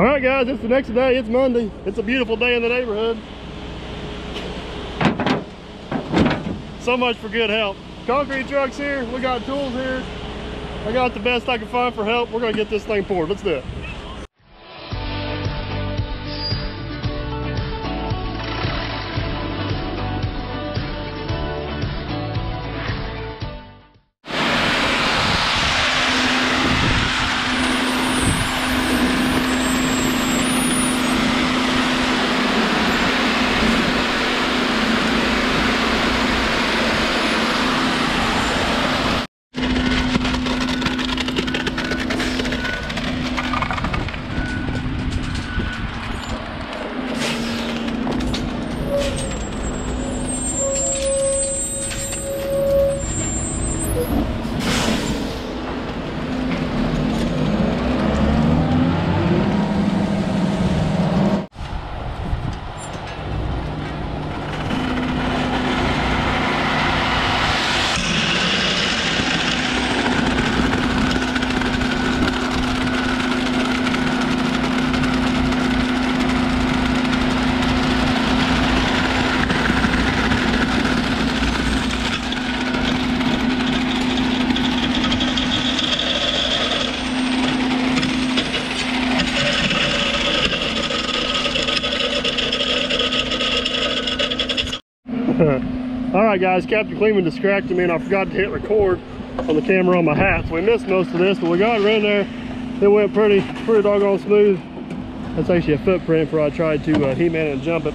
All right, guys, it's the next day. It's Monday. It's a beautiful day in the neighborhood. So much for good help. Concrete truck's here. We got tools here. I got the best I can find for help. We're going to get this thing poured. Let's do it. Alright guys, Captain Kleeman distracted me and I forgot to hit record on the camera on my hat, so we missed most of this, but we got it in there. It went pretty doggone smooth. That's actually a footprint where I tried to He-Man it and jump it.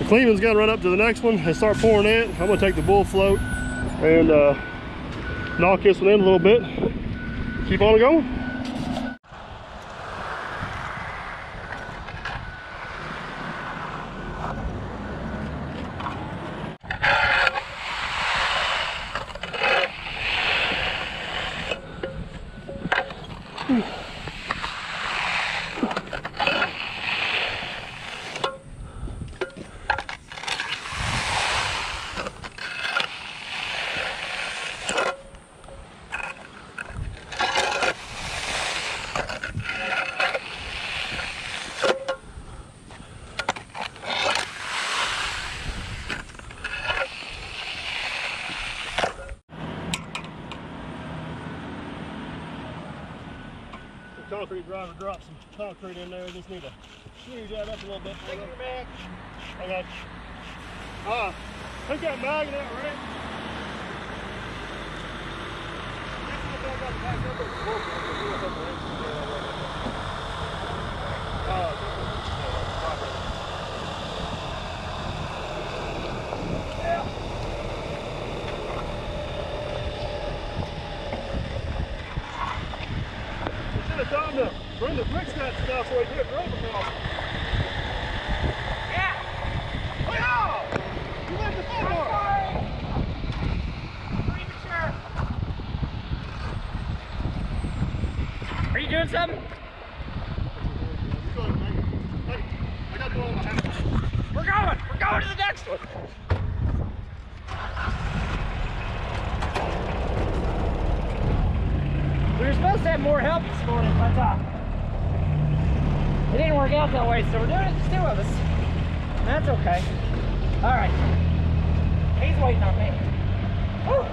The Kleeman's gonna run up to the next one and start pouring it. I'm gonna take the bull float and knock this one in a little bit. Keep on going. Concrete driver dropped some concrete in there. Just need to smooth that up a little bit. Take your bag. I got you. Take that bag out, right? Yeah. Time to bring the bricks that stuff so we can get rope across. Yeah! Yo! You left the floor! I'm pretty sure. Are you doing something? I got the one behind me. We're going to the next one! We were supposed to have more help this morning, but it didn't work out that way, so we're doing it just two of us. That's okay. All right. He's waiting on me. Woo!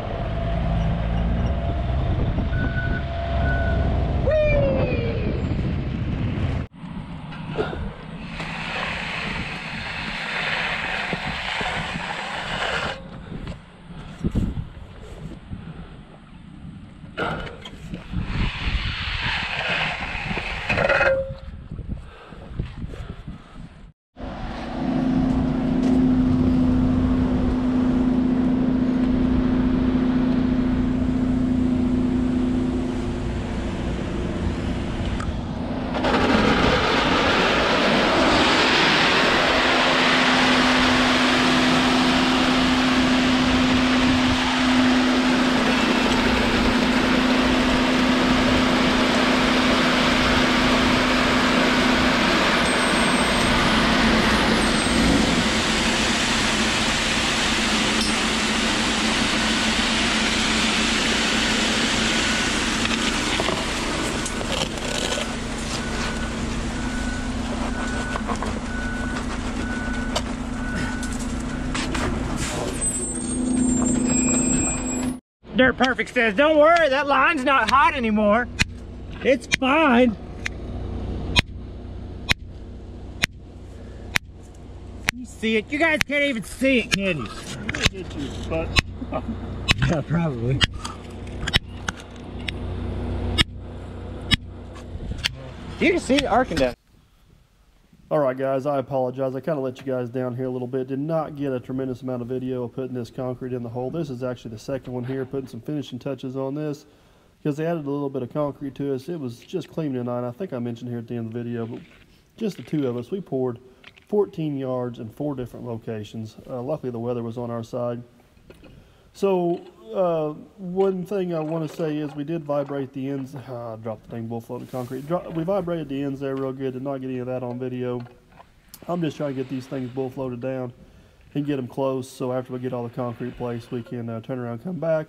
Sure Perfect says, don't worry, that line's not hot anymore. It's fine. You see it. You guys can't even see it, can you? I'm gonna get you, but... yeah, probably. You can see it arcing down. Alright guys, I apologize. I kind of let you guys down here a little bit. Did not get a tremendous amount of video of putting this concrete in the hole. This is actually the second one here, putting some finishing touches on this, because they added a little bit of concrete to us. It was just clean tonight. I think I mentioned here at the end of the video, but just the two of us, we poured 14 yards in 4 different locations. Luckily the weather was on our side. So one thing I want to say is we did vibrate the ends. I dropped the dang bull floating concrete. We vibrated the ends there real good. Did not get any of that on video. I'm just trying to get these things bull floated down and get them close, so after we get all the concrete placed, we can turn around and come back.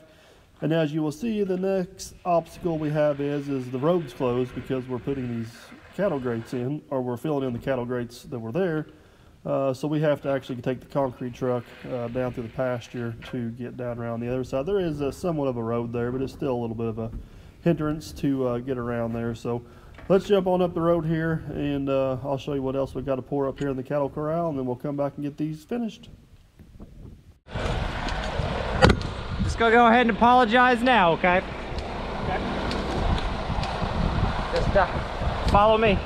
And as you will see, the next obstacle we have is the roads closed, because we're putting these cattle grates in, or we're filling in the cattle grates that were there. So we have to actually take the concrete truck down through the pasture to get down around the other side. There is somewhat of a road there, but it's still a little bit of a hindrance to get around there. So let's jump on up the road here, and I'll show you what else we've got to pour up here in the cattle corral, and then we'll come back and get these finished. Just gonna go ahead and apologize now, okay? Okay. Just follow me.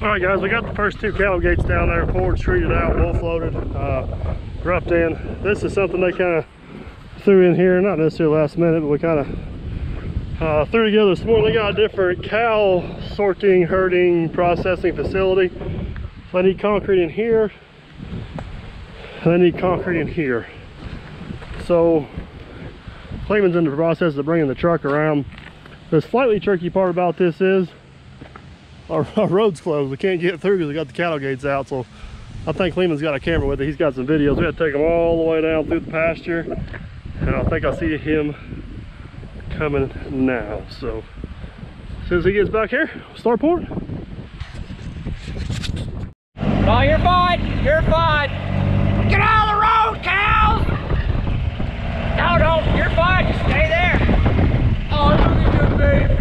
Alright guys, we got the first 2 cattle gates down there, poured, treated out, well floated, roughed in. This is something they kind of threw in here, not necessarily last minute, but we kind of threw together this morning. They got a different cow sorting, herding, processing facility. They need concrete in here, and they need concrete in here. So Kleeman's in the process of bringing the truck around. The slightly tricky part about this is our road's closed. We can't get through because we got the cattle gates out, so I think Kleeman's got a camera with it. He's got some videos. We had to take him all the way down through the pasture, and I think I see him coming now. So as soon as he gets back here, we'll start pouring. Oh, you're fine. You're fine. Get out of the road, cow! No, don't. You're fine. Just stay there. Oh, look at your baby.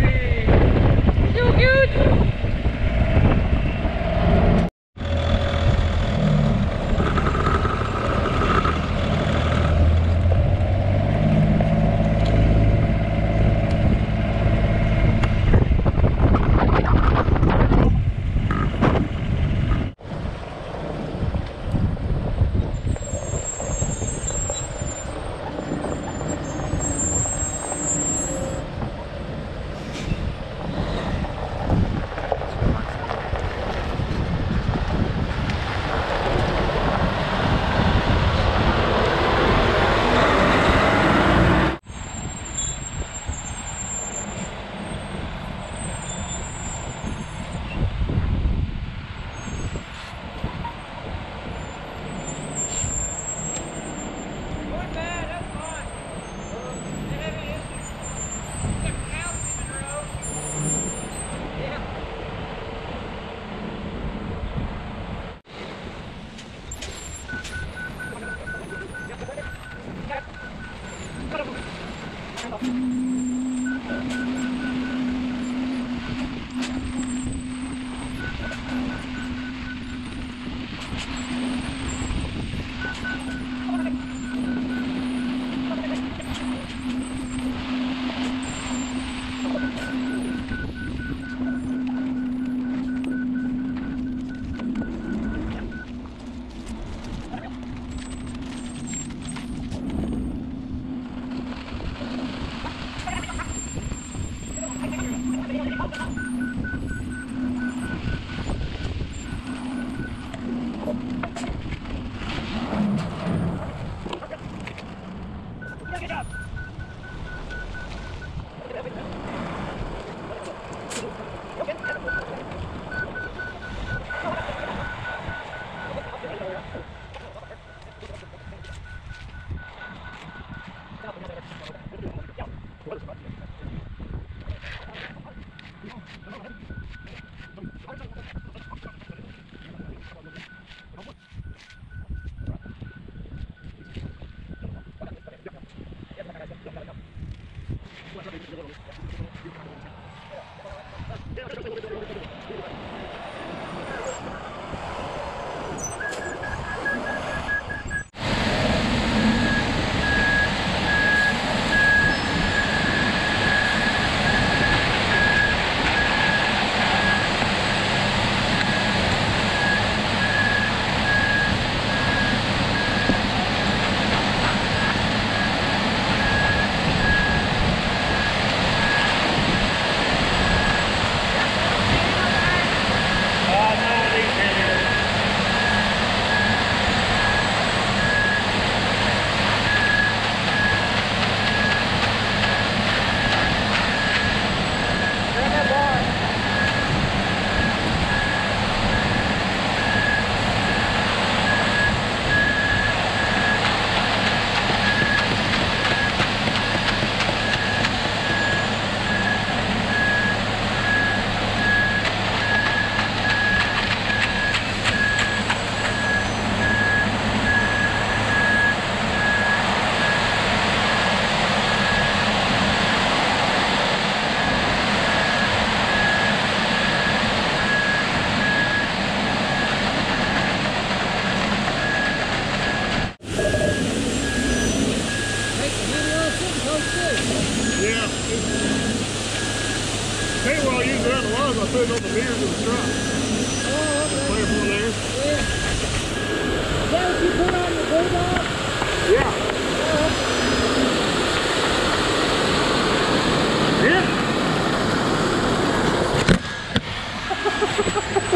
You did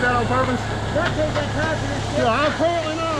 that on purpose? Not take that time for this shit. Yeah, apparently not.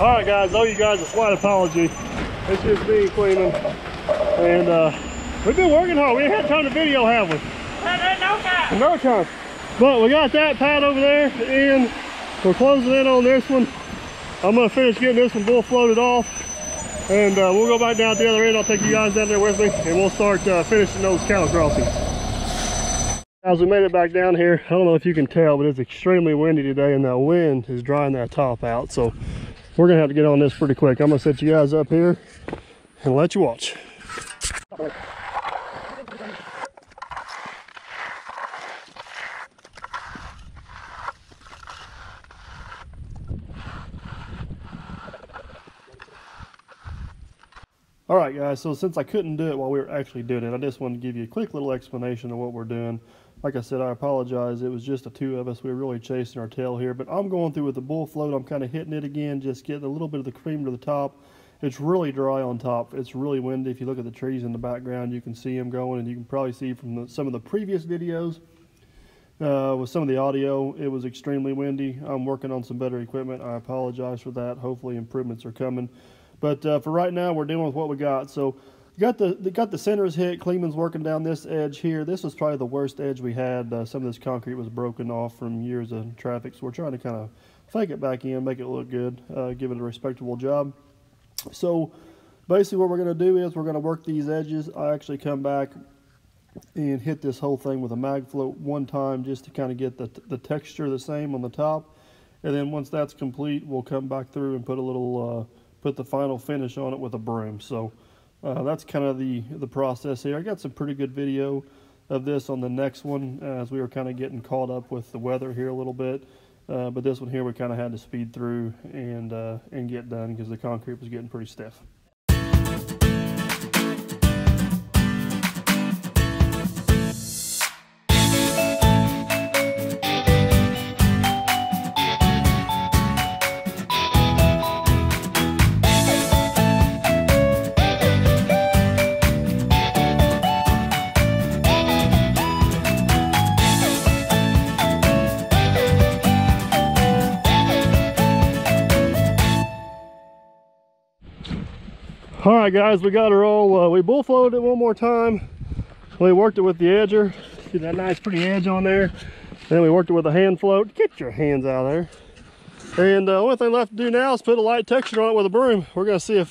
Alright guys, owe you guys a slight apology. It's just me, Kleeman. And we've been working hard. We ain't had time to video, have we? No time. No time. But we got that pad over there at the end. We're closing in on this one. I'm gonna finish getting this one bull floated off. And we'll go back down to the other end. I'll take you guys down there with me and we'll start finishing those cattle crossings. Guys, we made it back down here. I don't know if you can tell, but it's extremely windy today and that wind is drying that top out. So we're gonna have to get on this pretty quick. I'm gonna set you guys up here and let you watch. All right guys, so since I couldn't do it while we were actually doing it, I just wanted to give you a quick little explanation of what we're doing. Like I said, I apologize. It was just the two of us. We were really chasing our tail here, but I'm going through with the bull float. I'm kind of hitting it again, just getting a little bit of the cream to the top. It's really dry on top. It's really windy. If you look at the trees in the background, you can see them going, and you can probably see from some of the previous videos with some of the audio, it was extremely windy. I'm working on some better equipment. I apologize for that. Hopefully improvements are coming. But for right now, we're dealing with what we got. So Got the centers hit. Kleeman's working down this edge here. This was probably the worst edge we had. Some of this concrete was broken off from years of traffic, so we're trying to kind of fake it back in, make it look good, give it a respectable job. So basically what we're going to do is we're going to work these edges. I actually come back and hit this whole thing with a mag float one time just to kind of get the texture the same on the top. And then once that's complete, we'll come back through and put a little, put the final finish on it with a broom. So that's kind of the process here. I got some pretty good video of this on the next one as we were kind of getting caught up with the weather here a little bit. But this one here we kind of had to speed through and get done because the concrete was getting pretty stiff. All right guys, we got her all, we bull floated it one more time. We worked it with the edger. See that nice pretty edge on there. Then we worked it with a hand float. Get your hands out of there. And the only thing left to do now is put a light texture on it with a broom. We're gonna see if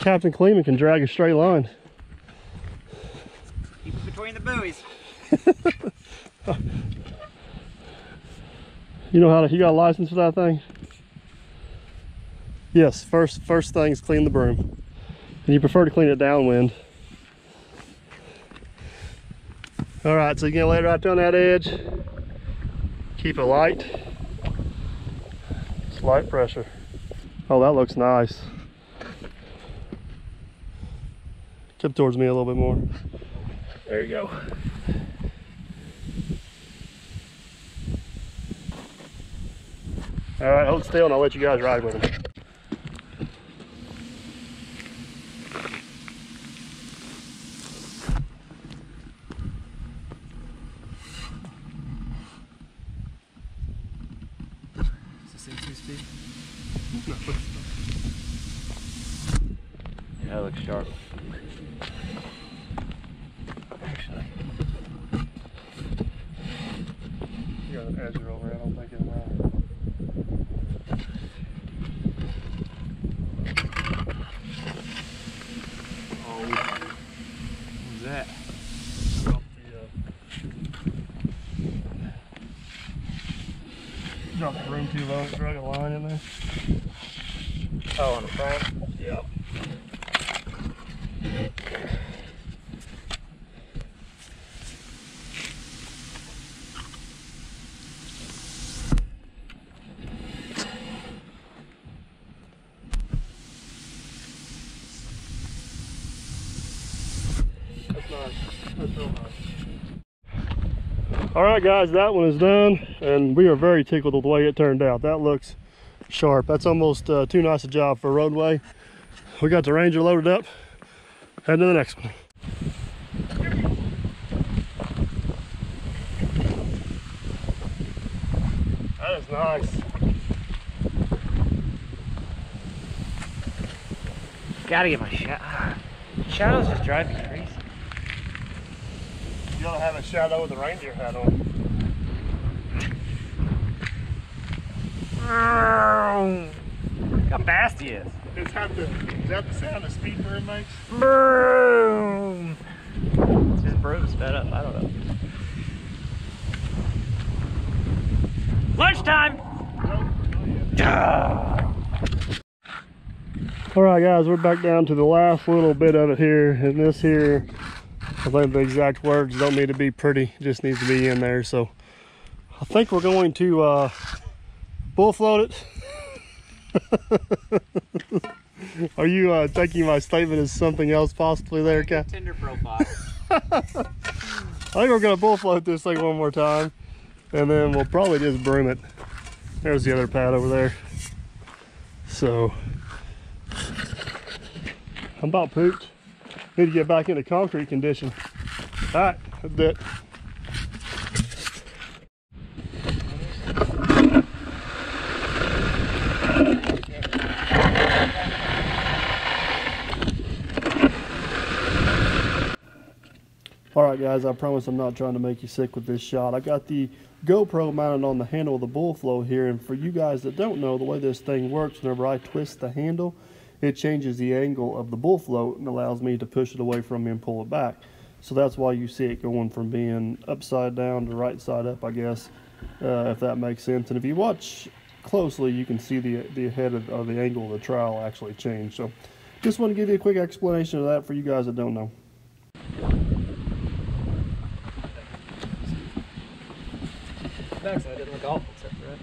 Captain Kleeman can drag a straight line. Keep it between the buoys. You know how to, you got a license for that thing? Yes, first thing is clean the broom. And you prefer to clean it downwind. All right, so you're gonna lay it right down that edge. Keep it light. It's light pressure. Oh, that looks nice. Come towards me a little bit more. There you go. All right, hold still and I'll let you guys ride with him. That looks sharp. Actually. You got an edger over, I don't think it matters. too long to drag a line in there? Oh, on the front? Yep. That's nice. That's real nice. All right guys, that one is done and we are very tickled with the way it turned out. That looks sharp. That's almost too nice a job for a roadway. We got the Ranger loaded up, head to the next one. That is nice. Gotta get my shadow. Shadow's just driving crazy. You don't have a shadow with a Ranger hat on. Look how fast he is. Is that the sound the speed broom makes? Broom! His broom sped up, I don't know. Lunchtime! Alright guys, we're back down to the last little bit of it here, and this here, I think the exact words don't need to be pretty, it just needs to be in there. So I think we're going to bull float it. Are you taking my statement as something else possibly there, Cap? Tinder profile. I think we're going to bull float this thing one more time, and then we'll probably just broom it. There's the other pad over there. So I'm about pooped. Need to get back into concrete condition. All right, that's it. All right, guys, I promise I'm not trying to make you sick with this shot. I got the GoPro mounted on the handle of the bull float here, and for you guys that don't know, the way this thing works, whenever I twist the handle, it changes the angle of the bull float and allows me to push it away from me and pull it back. So that's why you see it going from being upside down to right side up, I guess, if that makes sense. And if you watch closely, you can see the head of the angle of the trowel actually change. So just want to give you a quick explanation of that for you guys that don't know. Backside didn't look awful except for that.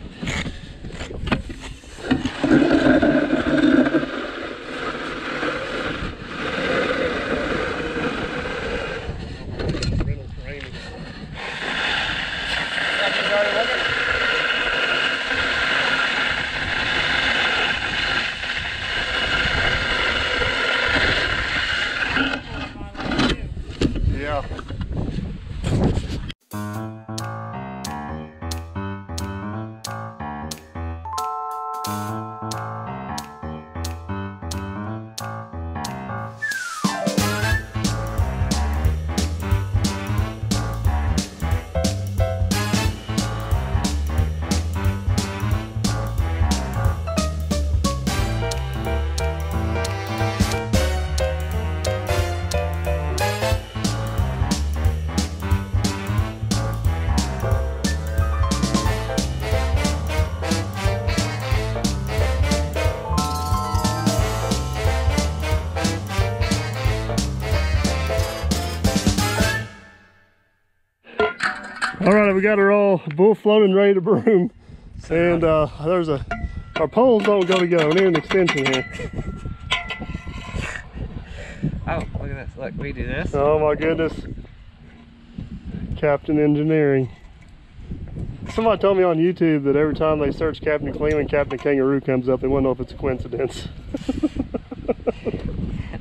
All right, we got her all bull floating, ready to broom, and there's our poles don't go together. We need an extension here. Oh, look at this! Look, we do this. Oh my goodness, Captain Engineering. Somebody told me on YouTube that every time they search Captain Kleeman, Captain Kangaroo comes up. They want to know if it's a coincidence.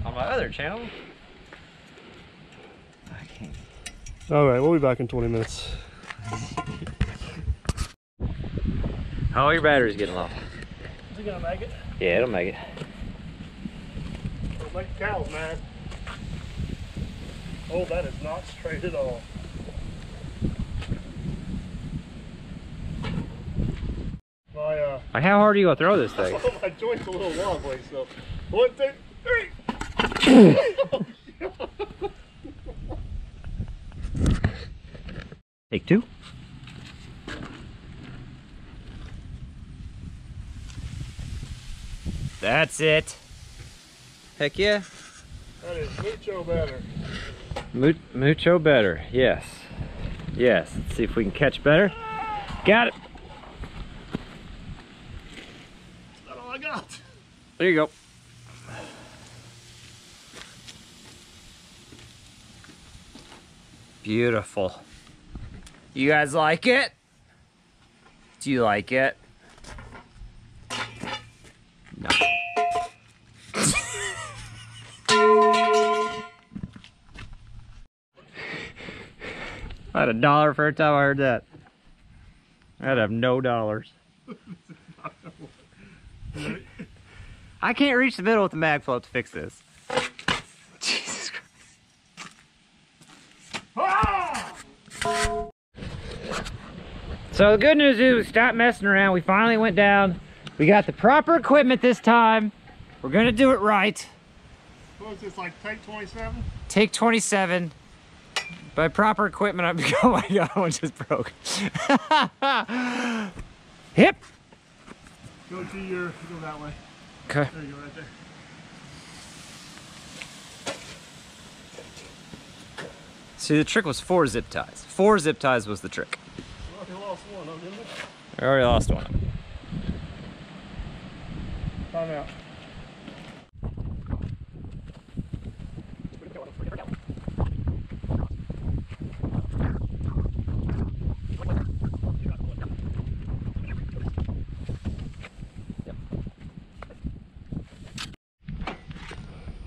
On my other channel. I can't. All right, we'll be back in 20 minutes. Oh, your battery's getting low. Is it gonna make it? Yeah, it'll make it. It'll make the cows mad. Oh, that is not straight at all. My, like, how hard are you gonna throw this thing? My joint's a little wobbly, so 1, 2, 3. Take two. That's it. Heck yeah. That is mucho better. Mucho better, yes. Yes, let's see if we can catch better. Got it. That's not all I got. There you go. Beautiful. You guys like it? Do you like it? No. I had $1 for every time I heard that. I'd have no dollars. I can't reach the middle with the mag float to fix this. Jesus Christ. Ah! So the good news is we stopped messing around. We finally went down. We got the proper equipment this time. We're gonna do it right. What was this, like take 27? Take 27. By proper equipment, I'm oh my god, one just broke. Hip! Go to your, go that way. Okay. There you go, right there. See, the trick was 4 zip ties. 4 zip ties was the trick. I already lost one of them, didn't I? I already lost one of them. Time out.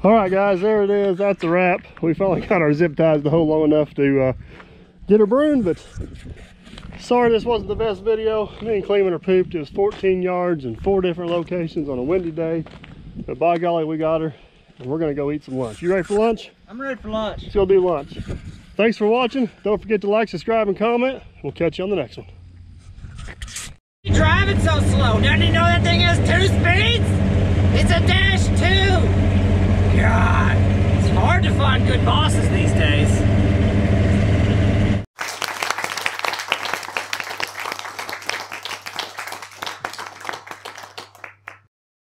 All right, guys, there it is. That's a wrap. We finally got our zip ties to hold long enough to get her broomed, but sorry this wasn't the best video. Me and Kleeman are pooped. It was 14 yards in 4 different locations on a windy day, but by golly, we got her, and we're gonna go eat some lunch. You ready for lunch? I'm ready for lunch. It's gonna be lunch. Thanks for watching. Don't forget to like, subscribe, and comment. We'll catch you on the next one. You're driving so slow. Don't you know that thing has 2 speeds? It's a dash 2. God, it's hard to find good bosses these days.